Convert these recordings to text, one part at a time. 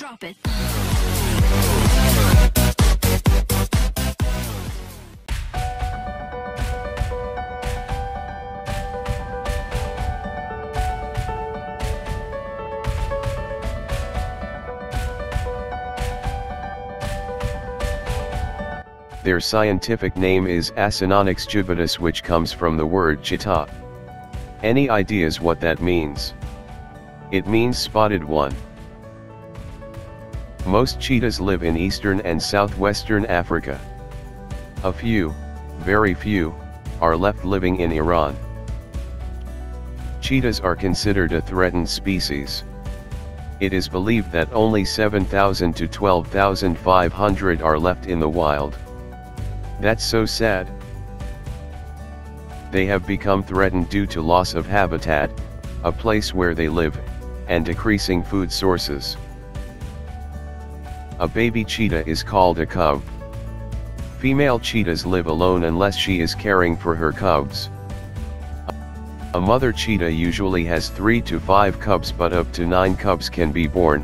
Drop it. Their scientific name is Acinonyx Jubatus, which comes from the word "jita." Any ideas what that means? It means spotted one. Most cheetahs live in eastern and southwestern Africa. A few, very few, are left living in Iran. Cheetahs are considered a threatened species. It is believed that only 7,000 to 12,500 are left in the wild. That's so sad. They have become threatened due to loss of habitat, a place where they live, and decreasing food sources. A baby cheetah is called a cub. Female cheetahs live alone unless she is caring for her cubs. A mother cheetah usually has 3 to 5 cubs, but up to 9 cubs can be born.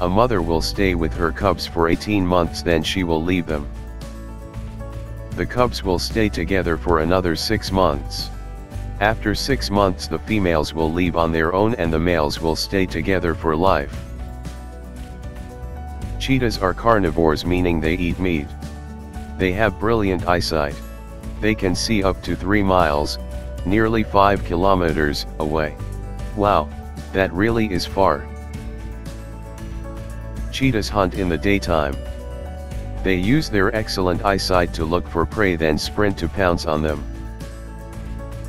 A mother will stay with her cubs for 18 months, then she will leave them. The cubs will stay together for another 6 months. After 6 months the females will leave on their own and the males will stay together for life. Cheetahs are carnivores, meaning they eat meat. They have brilliant eyesight. They can see up to 3 miles, nearly 5 kilometers, away. Wow, that really is far. Cheetahs hunt in the daytime. They use their excellent eyesight to look for prey, then sprint to pounce on them.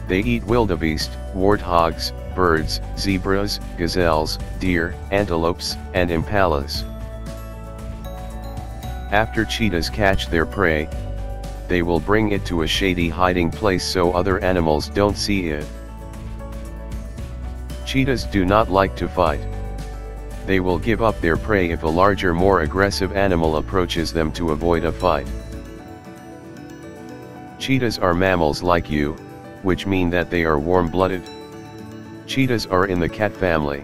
They eat wildebeest, warthogs, birds, zebras, gazelles, deer, antelopes, and impalas. After cheetahs catch their prey, they will bring it to a shady hiding place so other animals don't see it. Cheetahs do not like to fight. They will give up their prey if a larger, more aggressive animal approaches them to avoid a fight. Cheetahs are mammals like you, which mean that they are warm-blooded. Cheetahs are in the cat family.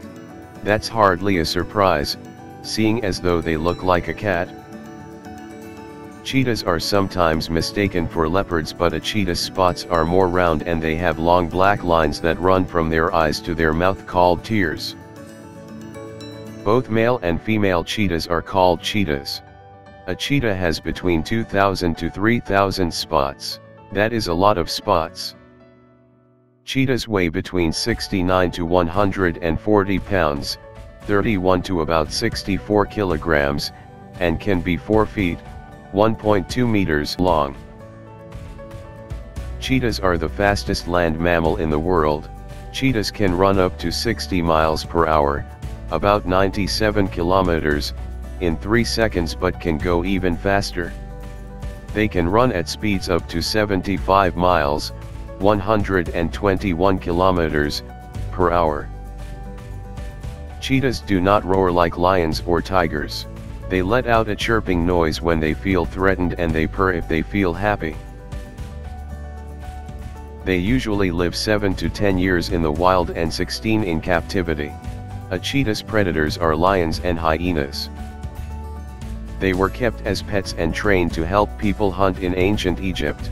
That's hardly a surprise, seeing as though they look like a cat. Cheetahs are sometimes mistaken for leopards, but a cheetah's spots are more round and they have long black lines that run from their eyes to their mouth called tears. Both male and female cheetahs are called cheetahs. A cheetah has between 2,000 to 3,000 spots. That is a lot of spots. Cheetahs weigh between 69 to 140 pounds, 31 to about 64 kilograms, and can be 4 feet, 1.2 meters long. Cheetahs are the fastest land mammal in the world. Cheetahs can run up to 60 miles per hour, about 97 kilometers, in 3 seconds, but can go even faster. They can run at speeds up to 75 miles, 121 kilometers, per hour. Cheetahs do not roar like lions or tigers. They let out a chirping noise when they feel threatened, and they purr if they feel happy. They usually live 7 to 10 years in the wild and 16 in captivity. A cheetah's predators are lions and hyenas. They were kept as pets and trained to help people hunt in ancient Egypt.